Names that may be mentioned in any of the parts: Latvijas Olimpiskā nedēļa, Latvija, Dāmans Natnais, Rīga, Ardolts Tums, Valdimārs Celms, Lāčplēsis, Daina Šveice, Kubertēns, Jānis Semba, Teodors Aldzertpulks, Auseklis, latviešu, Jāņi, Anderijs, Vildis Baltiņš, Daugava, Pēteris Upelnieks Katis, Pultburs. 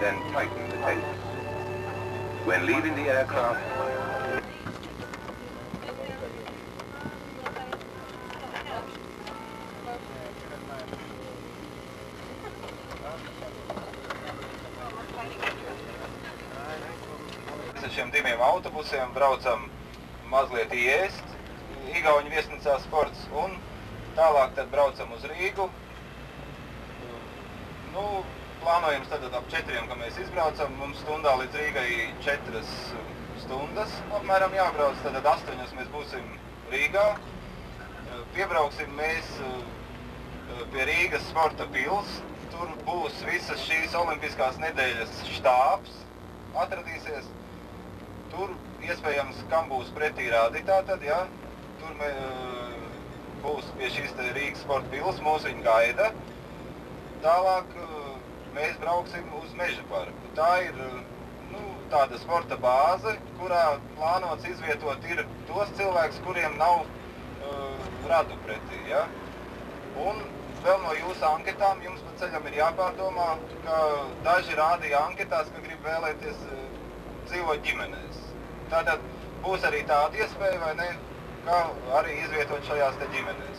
then tighten the tape. When leaving the aircraft, šiem diviem autobusiem braucam mazliet iest, Igauņu viesnīcā sports, un tālāk tad braucam uz Rīgu. Nu, plānojams tad ap 4, ka mēs izbraucam, mums stundā līdz Rīgai 4 stundas apmēram jābrauc, tad 8 mēs būsim Rīgā. Piebrauksim mēs pie Rīgas sporta pils, tur būs visas šīs olimpiskās nedēļas štābs atradīsies. Tur iespējams, kam būs pretī rādītāji, tad, jā, tur būs pie šīs Rīgas sporta pilas mūsiņu gaida. Tālāk mēs brauksim uz Meža parku. Tā ir nu, tāda sporta bāze, kurā plānots izvietot ir tos cilvēkus, kuriem nav radu pretī, jā. Un vēl no jūsu anketām jums pa ceļam ir jāpārdomā, ka daži rādīja anketās, ka grib vēlēties dzīvot ģimenēs. Tātad būs arī tāda iespēja, vai ne, kā arī izvietot šajās te ģimenēs.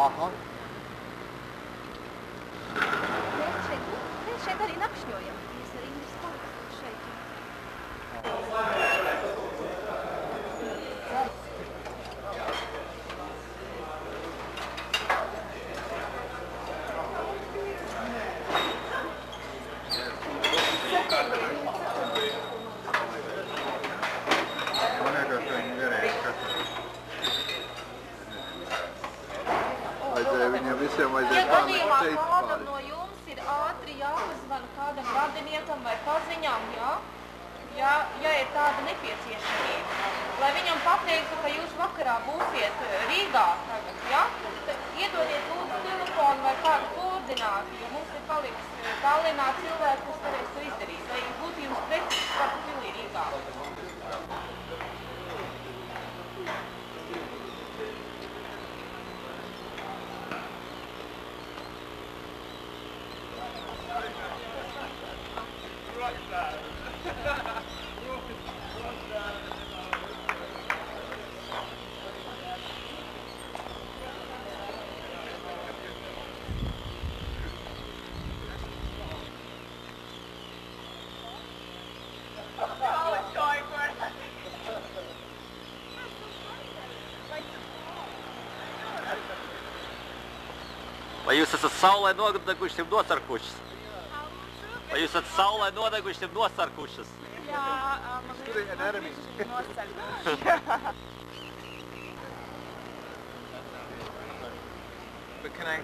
Aha. Mēs šeit arī nakšņojam. Mēs arī ir sports šeit. Ja gadījumā kādam no jums ir ātri jāpazvana kādam radiniekam vai paziņam, jā? Ja ir tāda nepieciešamība, lai viņam pateiktu, ka jūs vakarā būsiet Rīgā tagad, jā? Iedodiet lūdzu telefonu vai kādu koordinātu, jo mums ir paliks Tallinā cilvēki, kas varēs to izdarīt, lai būtu jums precīzi kādu pili Rīgā. Vai jūs esat saulē nodegušas, jeb nosarkušas? Vai jūs esat saulē nodegušas, jeb nosarkušas? Jā, man liekas, nosarkušas. Bet can I...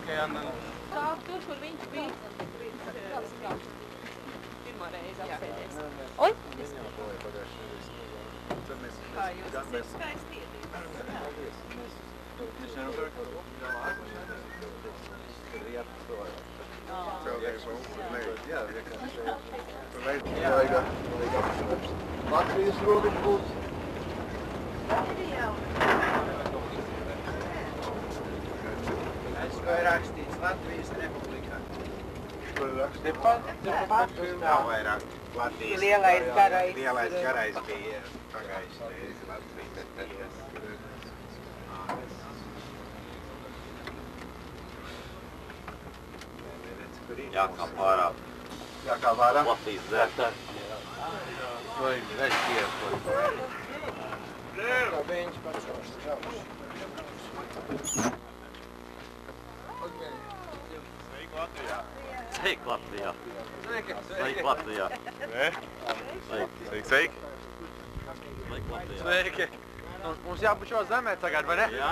Ok, Anna. Tā, tur, kur viņš bija. Pirmo reizi apsēdies. Oi? Kā jūs esat skaistiedīgs? Latvijas robeža būs. Es to ir rakstīts Latvijas Republikā. Tepat nav vairāk. Lielais garais. Lielais garais bija pagājis reizi Latvijas. Jākā vārā. Latvijas dzērtā. To ir Sveiki Latvijā. Mums jābūt šo zemē tagad, vai ne? Jā.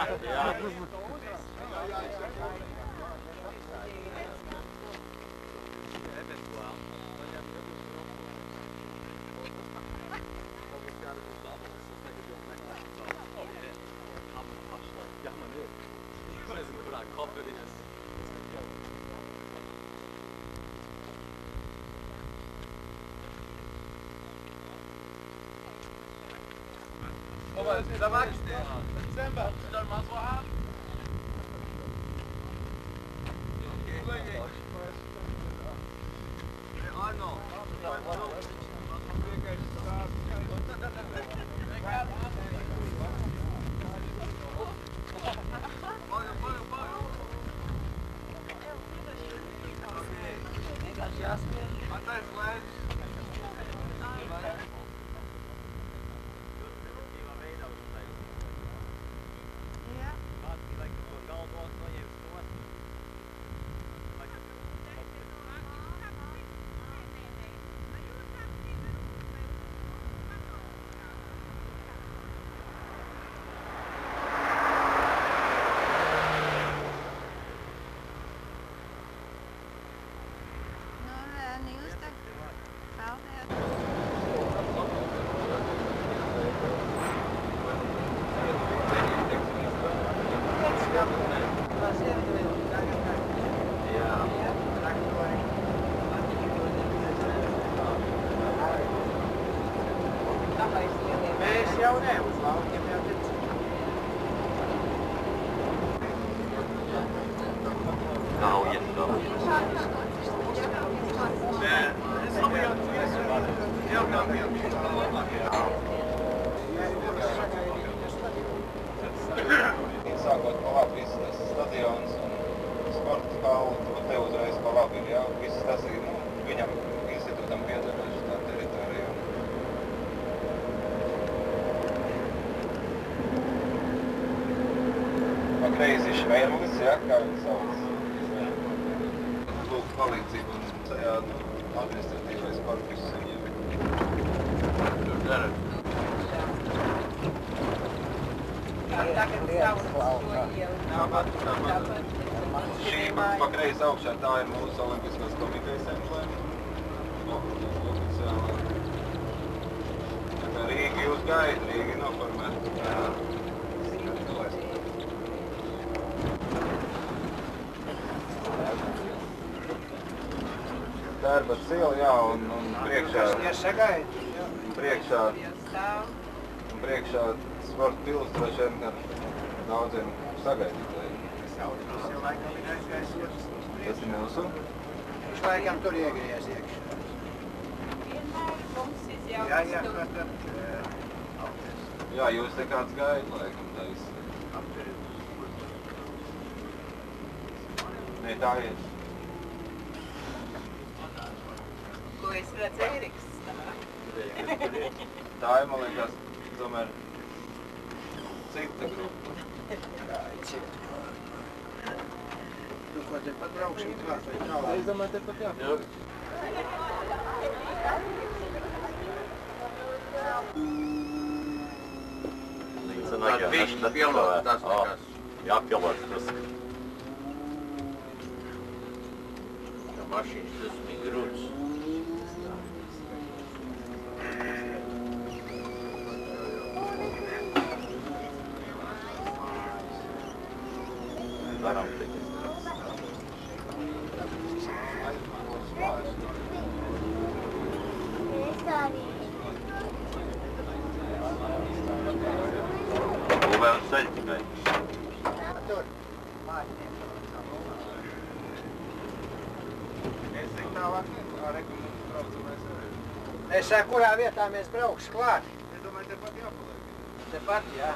Es saku, kurā vietā mēs brauksim klāt? Es domāju, tepat jāpaliek. Tepat, jā.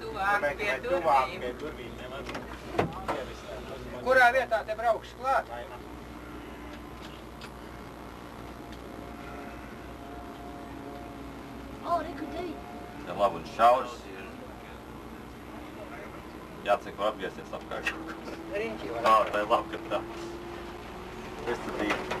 Tuvāk pie durvīm. Kurā vietā te brauksim klāt? O, reku, tevi. Te labi un šauris ir. Jācek var apgriezties apkārt. Riņķi var. Tā, tā ir labi, ka tā. Es tad īsti.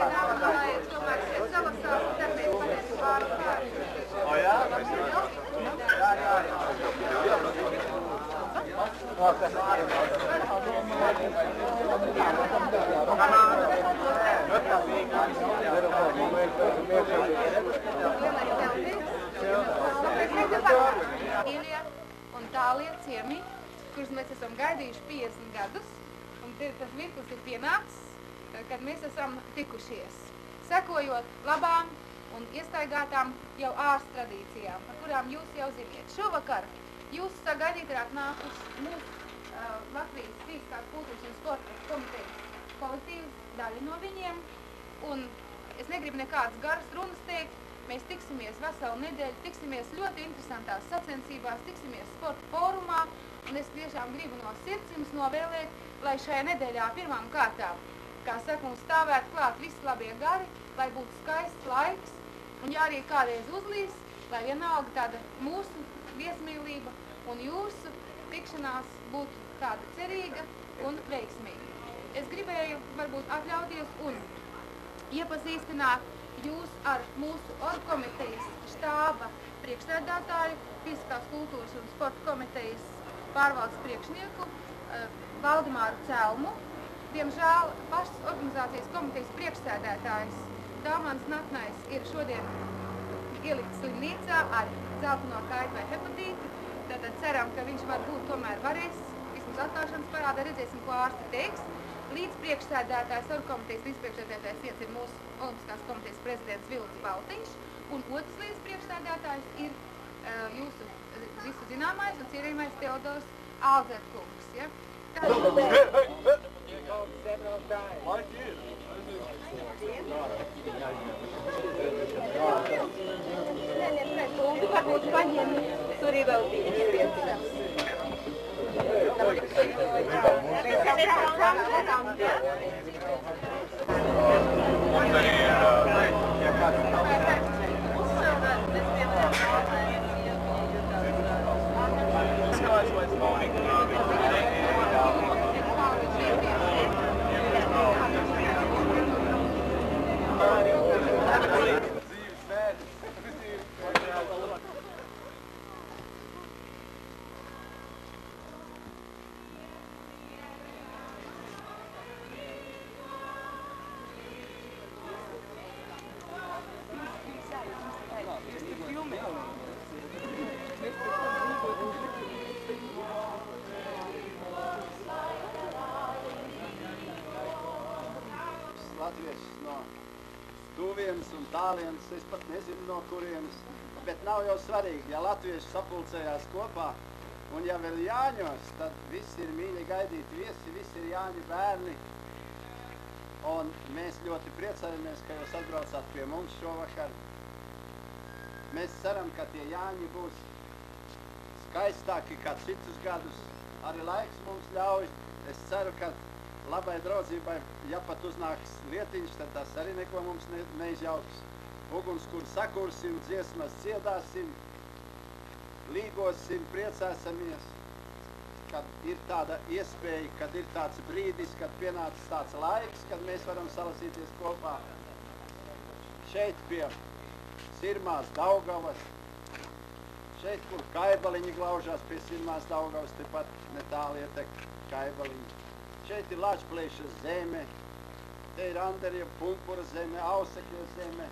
Šajā nedēļā pirmām kārtām, kā saka, mums stāvētu klāt visi labie gari, lai būtu skaists laiks, un ja arī kādreiz uzlīs, lai vienalga tāda mūsu viesmīlība un jūsu tikšanās būtu tāda cerīga un veiksmīga. Es gribēju varbūt atļauties un iepazīstināt jūs ar mūsu orgkomitejas štāba priekšsēdētāju, fiziskās kultūras un sporta komitejas pārvaldes priekšnieku, Valdimāru Celmu, diemžēl pašas organizācijas komitejas priekšsēdētājs Dāmans Natnais ir šodien ielikt slimnīcā ar dzelteno kaitu vai hepatīti, tad ceram, ka viņš varbūt tomēr varēs, vismaz atklāšanas parādā, redzēsim, ko ārsti teiks. Līdz priekšsēdētājs orgkomitejas līdzpriekšsēdētājs viens ir mūsu Olimpiskās komitejas prezidents Vildis Baltiņš, un otrs līdz priekšsēdētājs ir jūsu visu zināmais un cienījamais Teodors Aldzertpulks. Es pat nezinu, no kurienes, bet nav jau svarīgi, ja latvieši sapulcējās kopā, un ja vēl Jāņos, tad visi ir mīļi gaidīti viesi, visi ir Jāņi bērni, un mēs ļoti priecājamies, ka jūs atbraucāt pie mums šovakar. Mēs ceram, ka tie Jāņi būs skaistāki kā citus gadus, arī laiks mums ļauj, es ceru, ka labai draudzībai, ja pat uznāks lietiņš, tad tas arī neko mums neizjauks. Ugunskuru sakursim, dziesmas dziedāsim, līgosim, priecāsamies, kad ir tāda iespēja, kad ir tāds brīdis, kad pienācis tāds laiks, kad mēs varam salasīties kopā šeit pie Sirmās Daugavas, šeit, kur kaibaliņi glaužās pie Sirmās Daugavas, tepat netāli ietek kaibaliņi. Šeit ir Lāčplēša zeme, te ir Anderija Pultbura zeme, Ausekļa zeme.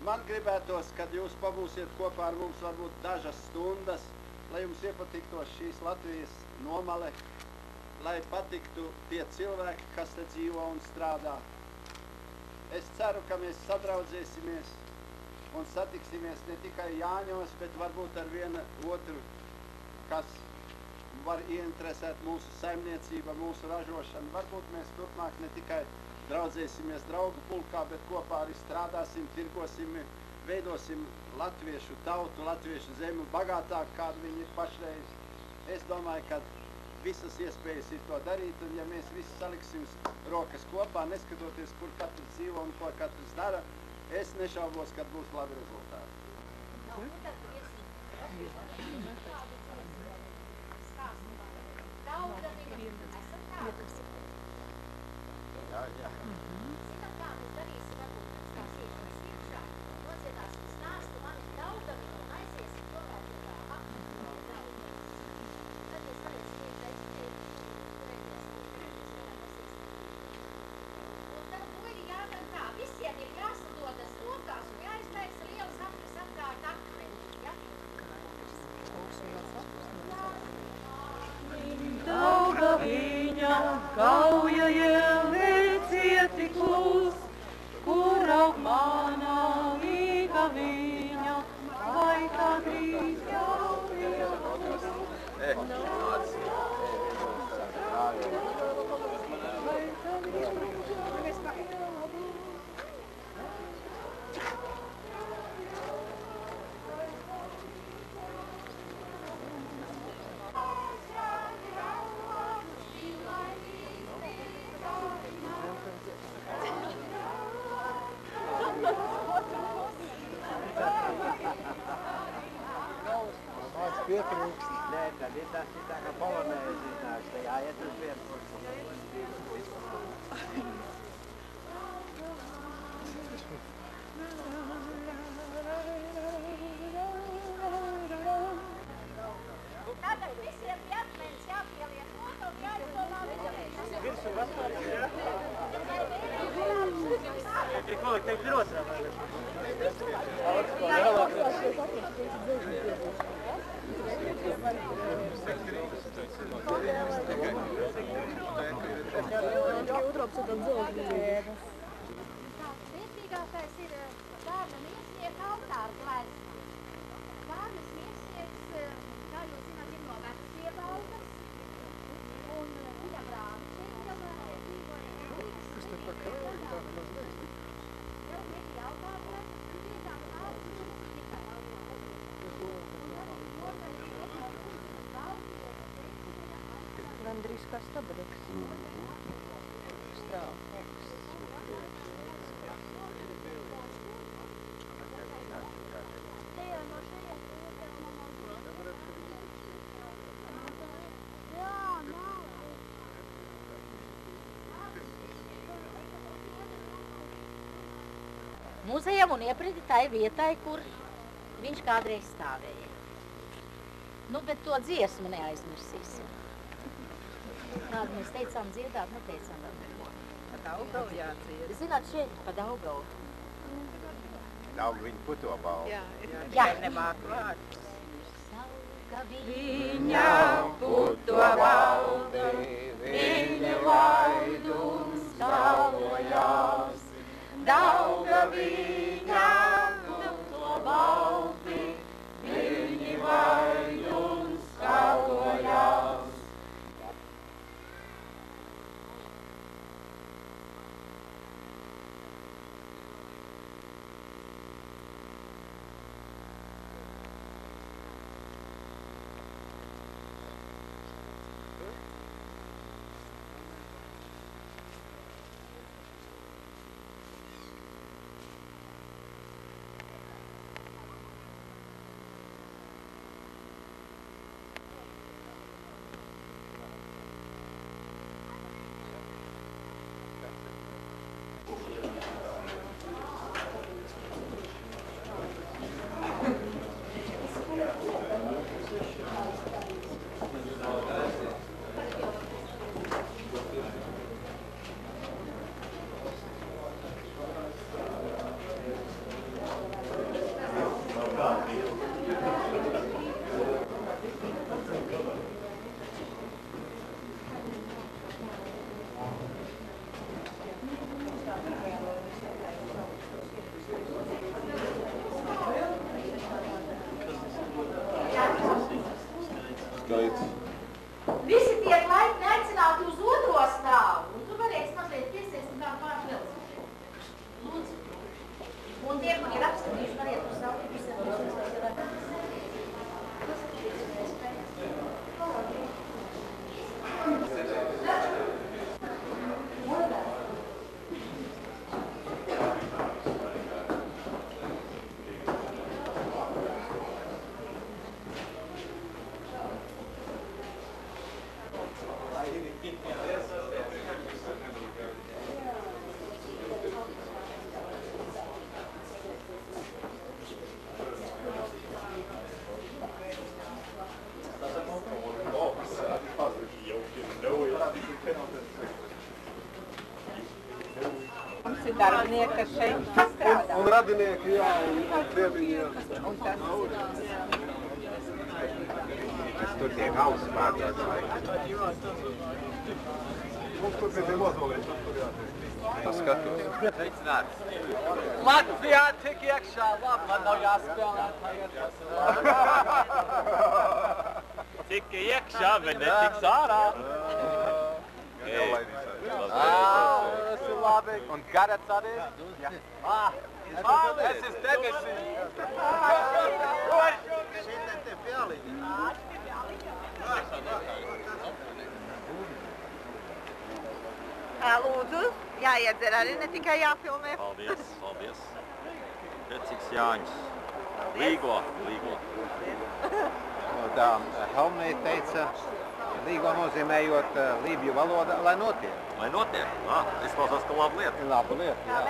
Man gribētos, kad jūs pabūsiet kopā ar mums varbūt dažas stundas, lai jums iepatiktos šīs Latvijas nomale, lai patiktu tie cilvēki, kas te dzīvo un strādā. Es ceru, ka mēs sadraudzēsimies un satiksimies ne tikai Jāņos, bet varbūt ar vienu otru, kas var ieinteresēt mūsu saimniecība, mūsu ražošana. Varbūt mēs turpmāk ne tikai draudzēsimies draugu pulkā, bet kopā arī strādāsim, tirgosim, veidosim latviešu tautu, latviešu zemi bagātāk, kādu viņi ir pašreiz. Es domāju, ka visas iespējas ir to darīt, un ja mēs visi saliksim rokas kopā, neskatoties, kur katrs dzīvo un ko katrs dara, es nešaubos, kad būs labi rezultāti. Jā, jā. Andrijs kā stabriks. Strāv. Muzejam un iepridi tai vietai, kur viņš kādreiz stāvēja. Nu, bet to dziesmu neaizmirsīsim. Kādu mēs teicām dziedāt, neteicām vēl neko. Pa Daugavu jāciet. Zināt, šeit pa Daugavu. Daugavu viņa puto balvu. Jā, nebāk vārds. Viņa puto balvi, viņa laidums stāvojās. Daugaviņa puto balvi, viņa laidums stāvojās. Thank you. darbinieki, kas šeit strādā. Un radinieki, jā, un dieviņi. Kas tur tiek auspārdots vai? Mums tur bija nozolīt, tur jātiek. Paskatos. Sveicināt. Latvijā tik iekšā, labi, man nav jāspēlēt. Tik iekšā, bet ne tiks ārā. Tas ir labi. Un garats arī? Es esmu debesī. Šeit te pielīdzi. Lūdzu, jāiedzer arī, ne tikai jāfilmē. Paldies, paldies. Precīgs Jāņus. Līgo, līgo. Tā Helmei teica, līgo nozīmējot lībju valoda, lai notiek. Lai notiek? Nā, izklausās, ka laba lieta. Laba lieta, jā.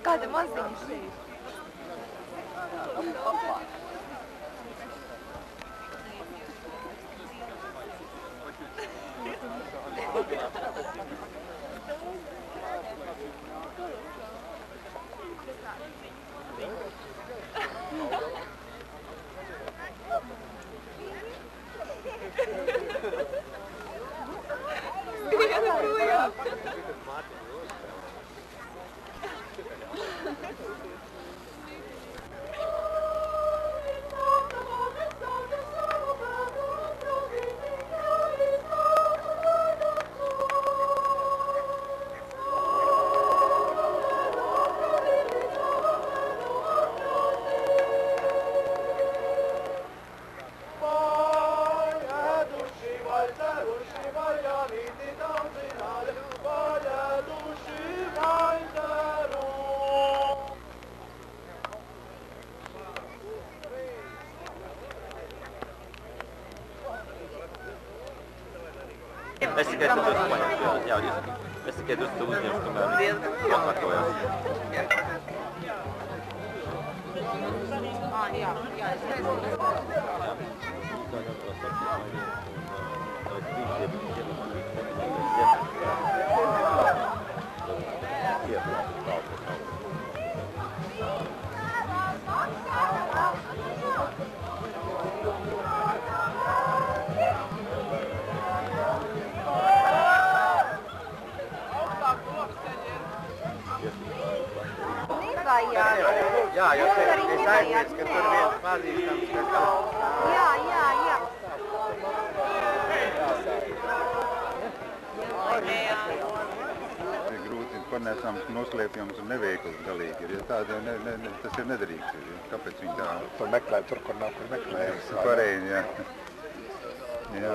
Kāda maziņa šeit? Es tikai to dodu paņemt, jā, es tikai dodu to uzņemšu, tomēr viņi atklājās. Jā, jo es aizmirstu, ka tur viens pazīstams, ka kaut... Jā, jā, jā. Ir grūti panēsams noslēpjums un neveikls galīgi ir, jo tādi jau tas ir nedarīgs ir, kāpēc viņi tā... Tur meklē, tur, kur nav, kur meklē. Pareizi, jā. Jā.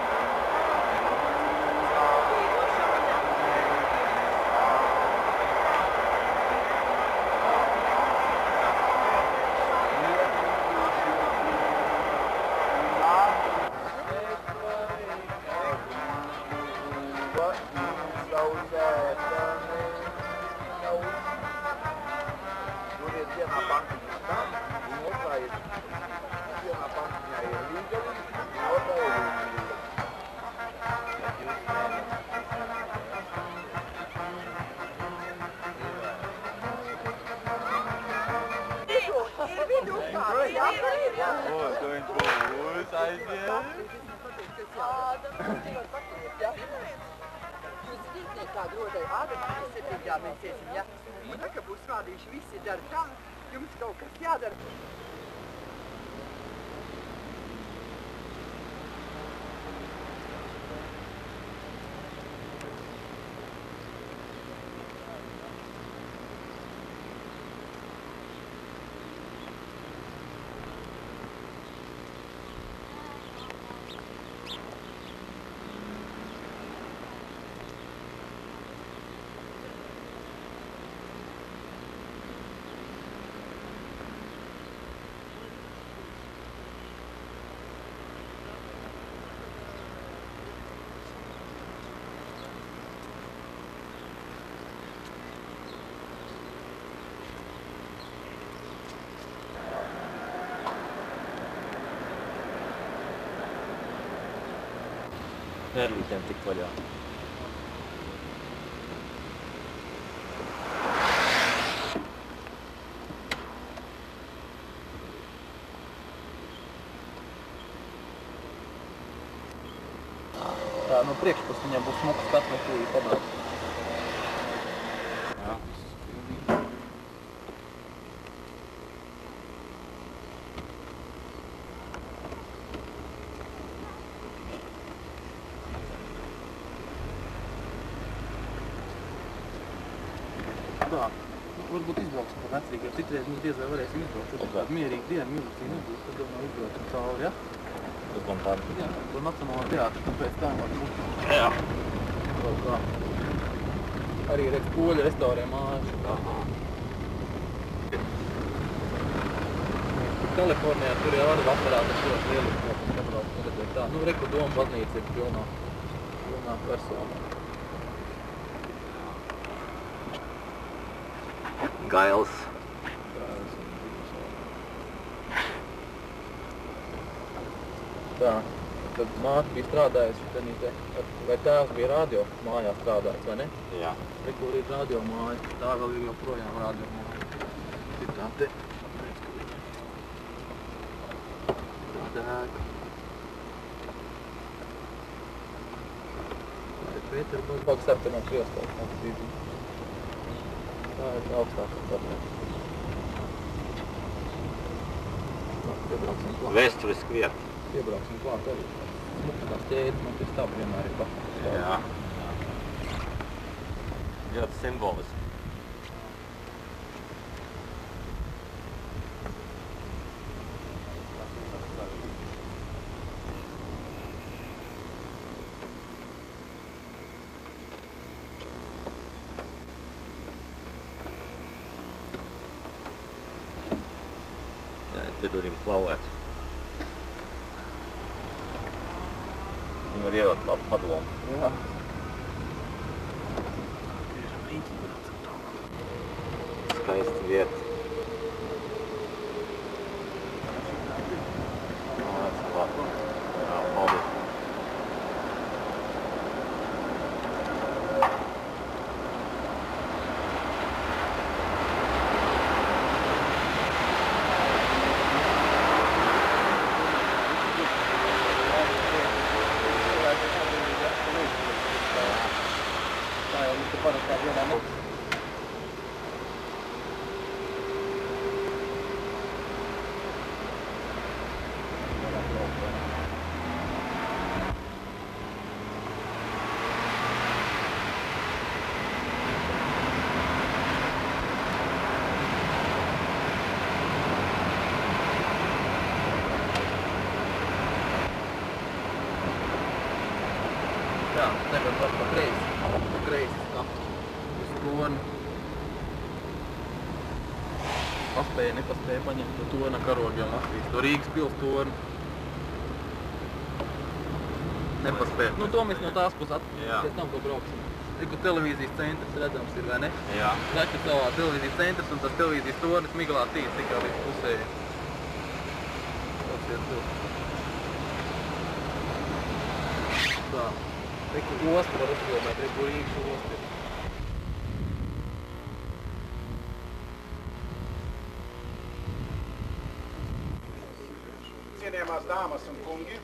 Nervītēm tik vaļā. Tā, nu priekšpus viņam būs smuka skatme, tūlī pabraukt. Jo citreiz mums diez vai varēsim izbraukt, tad kādu mierīgu dienu minūtīju nebūs, tad domāju izbraukt cauri, ja? Uz Bompārdu? Jā, to Nacionālā teātra, tāpēc tā var būt. Jā. Kaut kā. Arī redz poļu restaurē mājas. Kalifornijā tur jau arī apvarāta šos lielus kokus sabraukt, redzēt tā. Nu, reku doma baznīca ir pilnā persona. Gails. Tā, tad māte bija strādājusi, vai tēvs bija radio mājā strādājis, vai ne? Jā. Rekur ir radio māja, tā vēl ir joprojām radio māja. Citā te. Tāda ēka. Te Pēteri būs kaut kas ar no kriestās, kaut kas īzīt. Tā ir augstākā pārnēs. Vēsturis kvieta. Piebrauksim klāt arī. Smukstās ķēdes man pēc tavu vienmēr ir pašas. Jā. Ļoti simboliski. piedurim klauvēt. Viņi var ievēt labu padomu. Jā. Skaisti vieta. Nepaspēja paņemt to torna karogiem Latvijas, to Rīgas pils torni. Nepaspēja. Nu to mēs no tās puses atpēc tam, ko brauksim. Tiku televīzijas centrs redzams ir, vai ne? Jā. Taču savā televīzijas centrs un tas televīzijas tornis miglā tīts tikai līdz pusēji. Tas ir tur. Tā. Tiku ostu var uzfilmēt, tiku Rīgas ostu ir. Dāmas un kungi,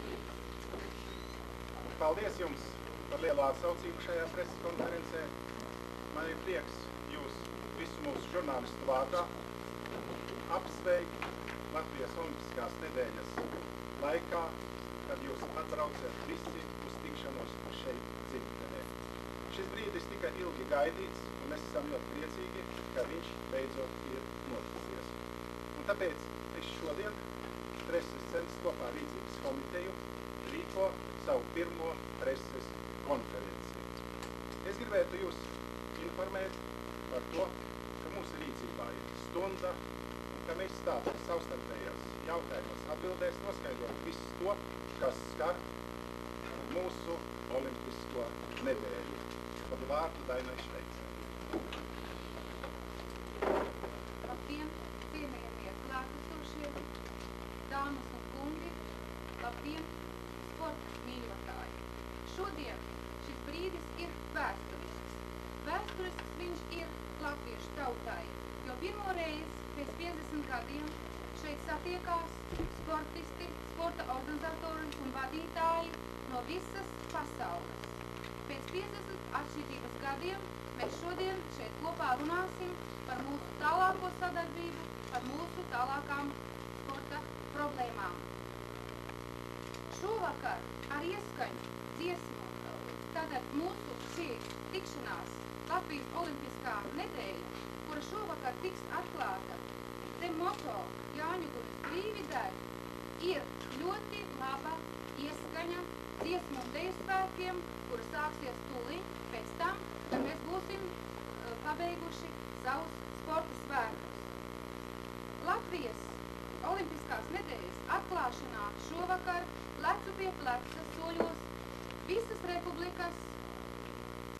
paldies jums par lielo atsaucību šajā preses konferencē. Man ir prieks jūs visu mūsu žurnālistu vārdā apsveikt Latvijas olimpiskās nedēļas laikā, kad jūs atbraucat visi uz tikšanos šeit dzimtenē. Šis brīdis tika ilgi gaidīts, un mēs esam ļoti priecīgi, ka viņš beidzot ir noticies. Un tāpēc es šodien Preses Celms kopā rīcības komiteju rīko savu pirmo preses konferenci. Es gribētu jūs informēt par to, ka mūsu rīcībā ir stunda, un ka mēs stāvot savstarpējās jautājumos atbildēs noskaidrot visu to, kas skar mūsu olimpisko nedēļu. Par vārdu Dainai Šveicē. Dāmas un kungi, labdien, sporta mīļotāji! Šodien šis brīdis ir vēsturisks. Vēsturisks viņš ir latviešu tautai, jo pirmo reizi pēc 50 gadiem šeit satiekās sportisti, sporta organizatori un vadītāji no visas pasaules. Pēc 50 atšķirības gadiem mēs šodien šeit kopā runāsim par mūsu tālāko sadarbību, par mūsu tālākām sporta problēmām. Šovakar ar ieskaņu dziesmu, tātad mūsu šī tikšanās Latvijas olimpiskā nedēļa, kura šovakar tiks atklāta, te moto Jāņuguļas brīvidēļ ir ļoti laba ieskaņa dziesmu un deju spēkiem, kura sāksies tūliņ pēc tam, kad mēs būsim pabeiguši savus sporta spēkus. Latvijas Olimpiskās nedēļas atklāšanā šovakar plecu pie pleca soļos visas republikas,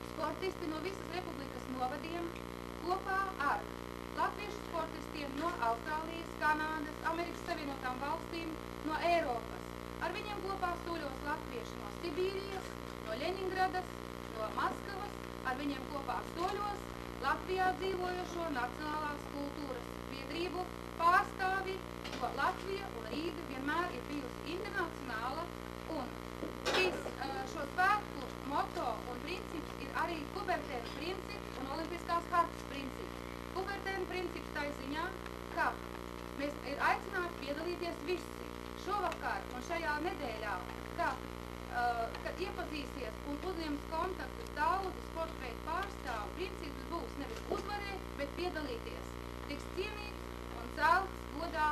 sportisti no visas republikas novadiem kopā ar latviešu sportistiem no Austrālijas, Kanādas, Amerikas Savienotām valstīm, no Eiropas. Ar viņiem kopā soļos latvieši no Sibīrijas, no Ļeņingradas, no Maskavas, ar viņiem kopā soļos Latvijā dzīvojošo nacionālās kultūras biedrību pārstāvi, ko Latvija un Rīga vienmēr ir bijusi internacionāla, un šo spēku moto un princips ir arī Kubertēna princips un olimpiskās hartas princips. Kubertēna princips tā ziņā, ka mēs ir aicināti piedalīties visi šovakar un šajā nedēļā, kad iepazīsies un uzņems kontaktus daudzi sporta veidu pārstāvu, princips būs nevis uzvarēt, bet piedalīties. Tiks cienīts celts godā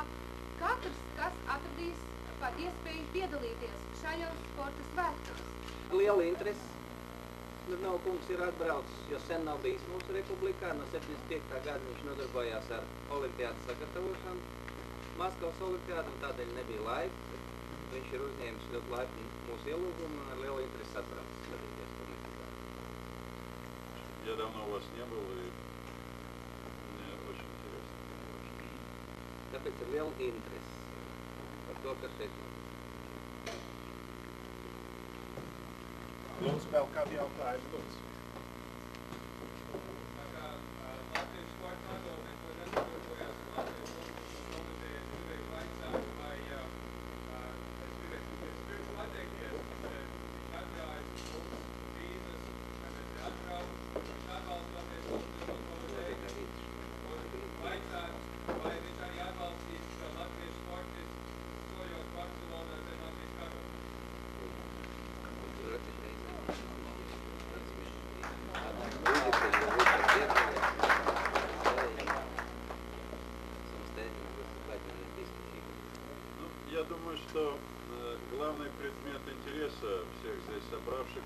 katrs, kas atradīs par iespēju piedalīties šajos sporta svētkos. Liela interese. Nav kungs ir atbraucis, jo sen nav bijis mūsu republikā. No 75. gada viņš nodarbojās ar olimpiādas sagatavošanu. Maskavas olimpiādu, un tādēļ nebija laika. Viņš ir uzņēmis ļoti laipni mūsu ielūgumu un ar lielu interesi atbraucis sadarīties komunikāciju. Я давно у вас не был, и мне очень интересно. Tāpēc ir liela interesi par to, kas šeit notiek. Lūdzu, vēl kādi jautājumi, lūdzu.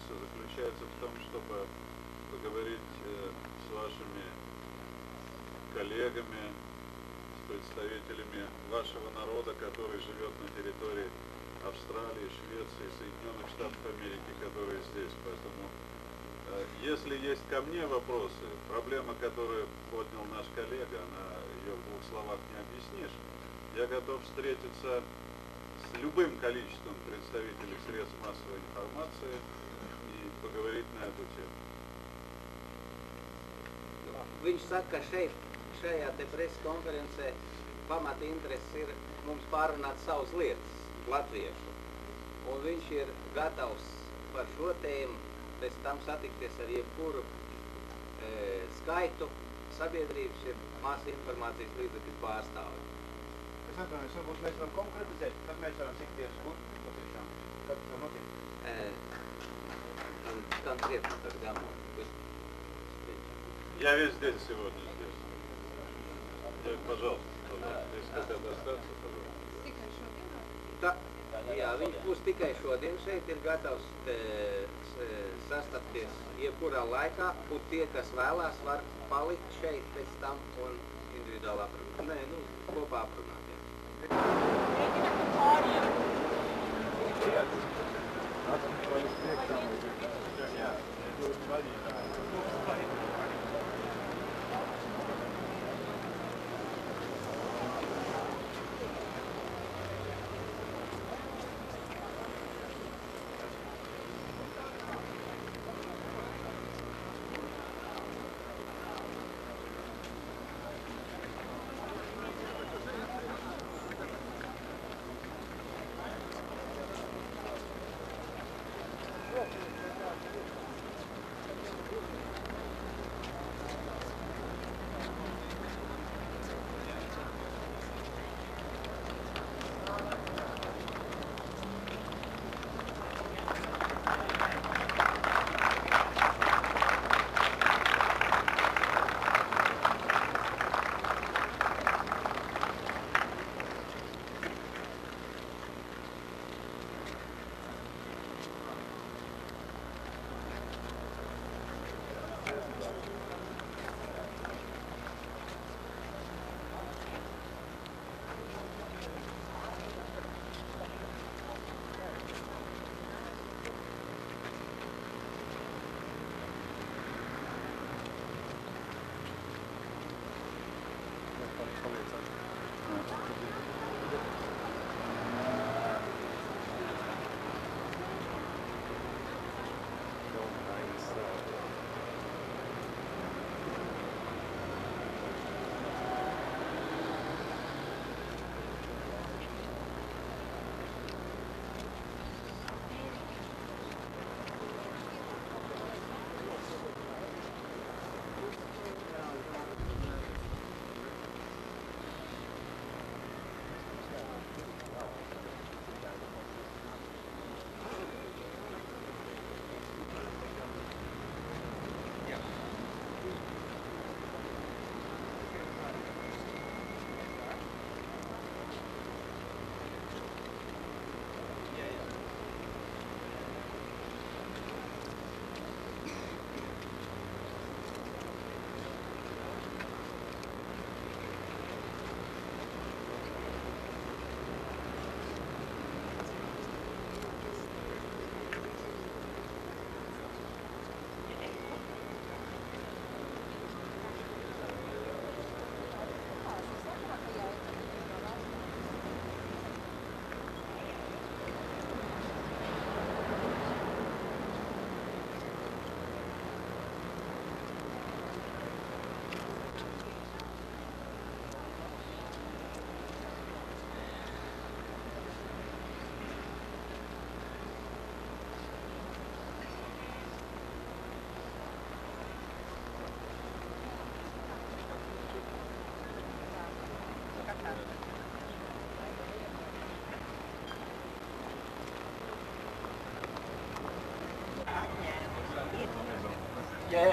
Заключается в том, чтобы поговорить с вашими коллегами, с представителями вашего народа, который живет на территории Австралии, Швеции, Соединенных Штатов Америки, которые здесь. Поэтому, если есть ко мне вопросы, проблема, которую поднял наш коллега, она ее в двух словах не объяснишь, я готов встретиться с любым количеством представителей средств массовой информации и поговорить на эту тему. Viņš saka, ka šajā te preses konferencē pamata intereses ir mums pārunāt savas lietas, latviešu. Un viņš ir gatavs par šo tēmu, pēc tam satikties ar jebkuru skaitu sabiedrības, ir masu informācijas līdzekļu pārstāvju. Es atvainojos, varbūt mēs varam konkretizēt, tad mēs varam tikties, kur patiešām, kad tas notiek. Конкретно тогда я весь день сегодня здесь. Пожалуйста, если хотят остаться, пожалуйста. Jā, viņš būs tikai šodien šeit, ir gatavs sastapties jebkurā laikā, un tie, kas vēlās, var palikt šeit pēc tam un individuāli aprunāt. Nē, nu, kopā aprunāt.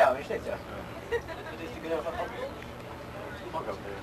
Jā, viņš teica, jā. Tad es tikai jau tā pagautēju.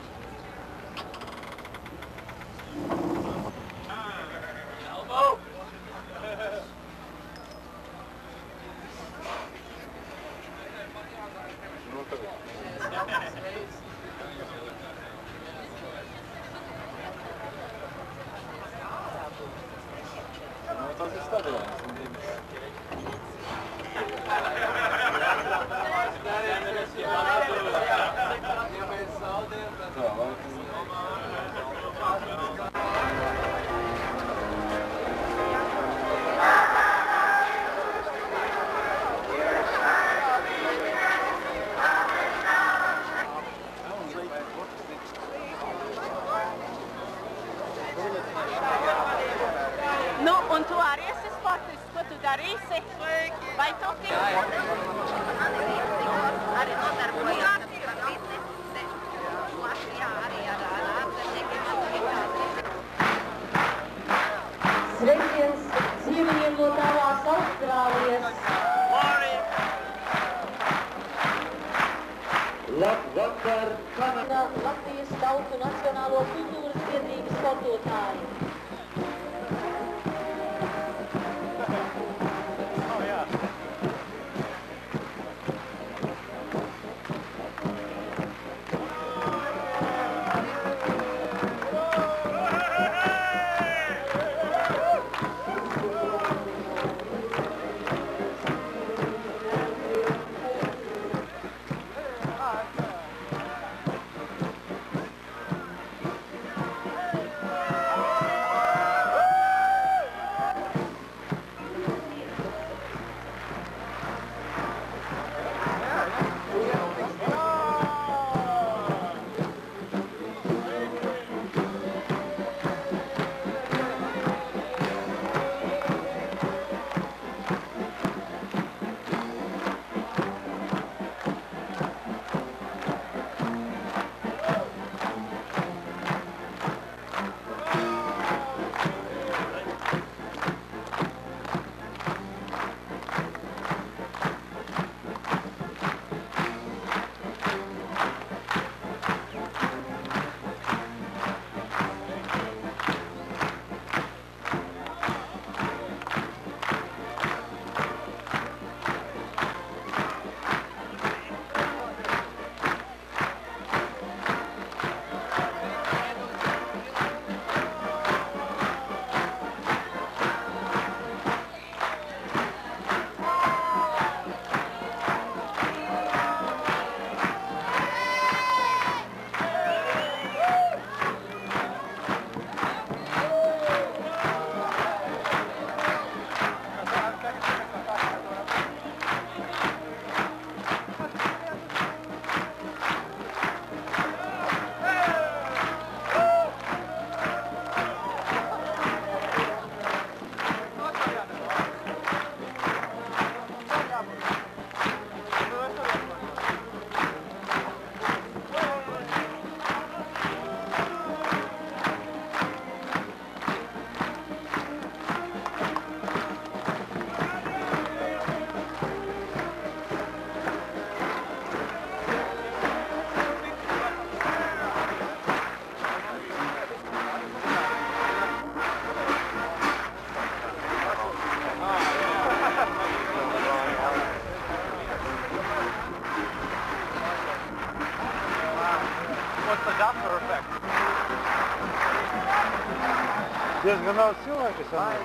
Diezgan daudz cilvēki sanāk.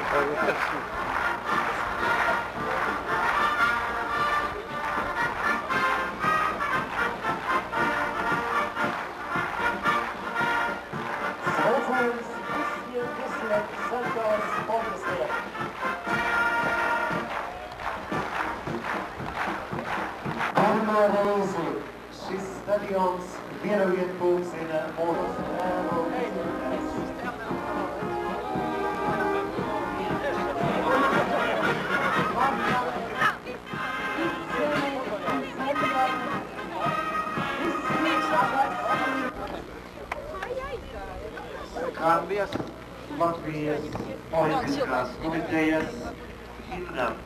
Thank you. Grandies Latvijas Olimpiskās komitejas himnam.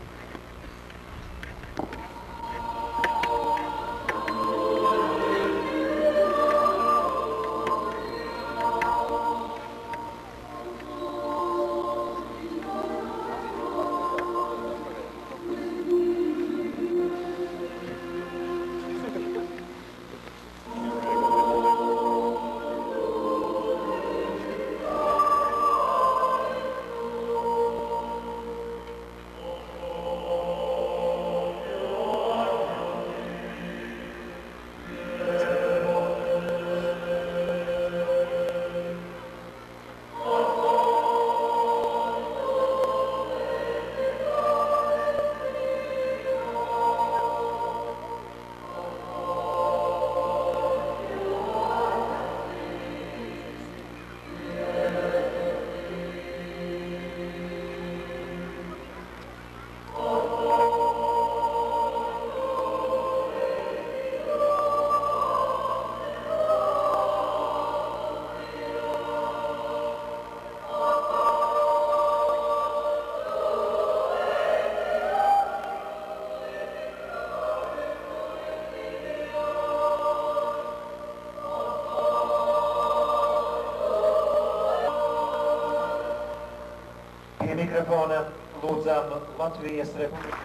Mikrofona lūdzam Latvijas Republikas.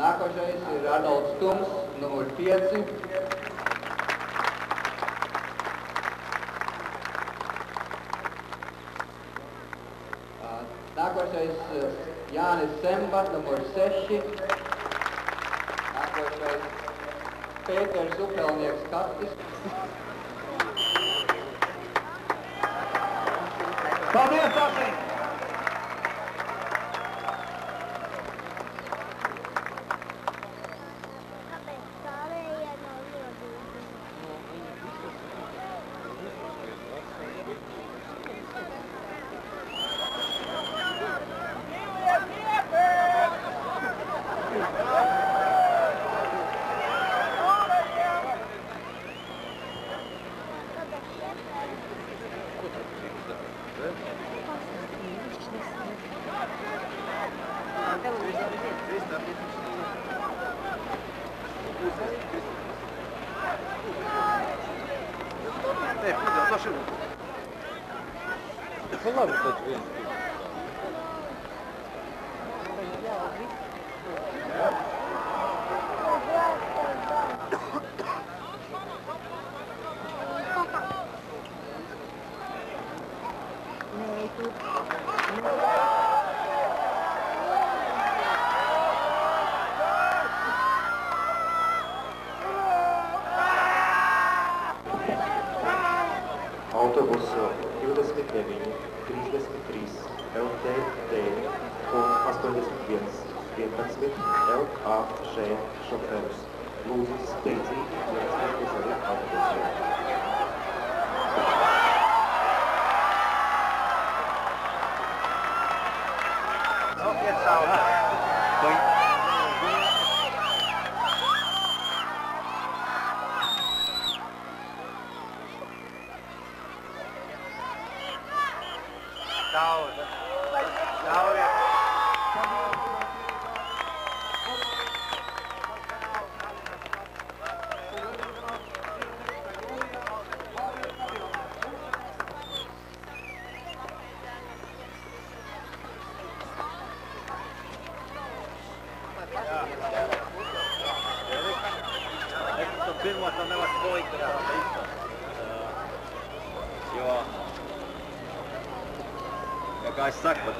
Nākošais ir Ardolts Tums, numur 5. Nākošais Jānis Semba, numur 6. Nākošais Pēteris Upelnieks Katis. Paldies, Paldies!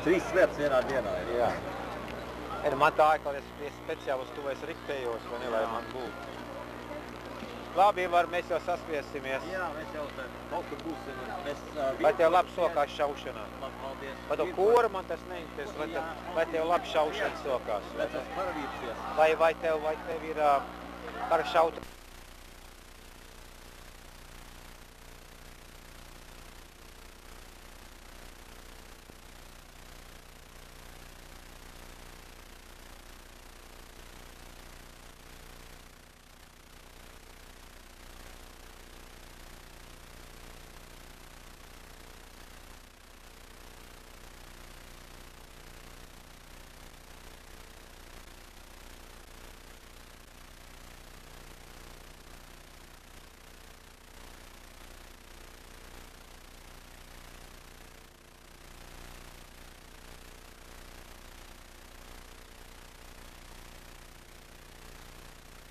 Trīs lietas vienā dienā ir. Jā. Man tā atkal es speciāli uz to es riktējos, vai ne, lai man būtu. Labi, mēs jau saspiesimies. Jā, mēs jau kaut kur būsim. Vai tev labi sokās šaušanā? Labi, paldies. Vai tev kora man tas neinteresē? Vai tev labi šaušana sokās? Vai tev ir par šautu?